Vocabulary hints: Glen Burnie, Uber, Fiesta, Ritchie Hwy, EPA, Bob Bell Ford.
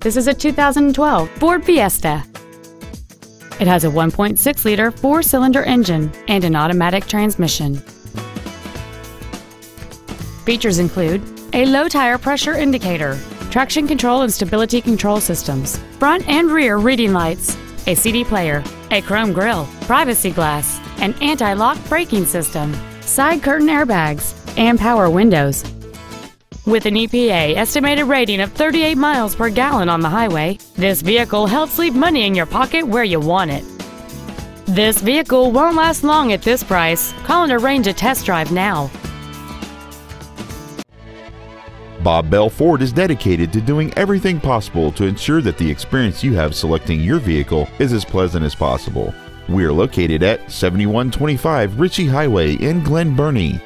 This is a 2012 Ford Fiesta. It has a 1.6-liter four-cylinder engine and an automatic transmission. Features include a low tire pressure indicator, traction control and stability control systems, front and rear reading lights, a CD player, a chrome grille, privacy glass, an anti-lock braking system, side curtain airbags, and power windows. With an EPA estimated rating of 38 miles per gallon on the highway, this vehicle helps leave money in your pocket where you want it. This vehicle won't last long at this price. Call and arrange a test drive now. Bob Bell Ford is dedicated to doing everything possible to ensure that the experience you have selecting your vehicle is as pleasant as possible. We are located at 7125 Ritchie Highway in Glen Burnie.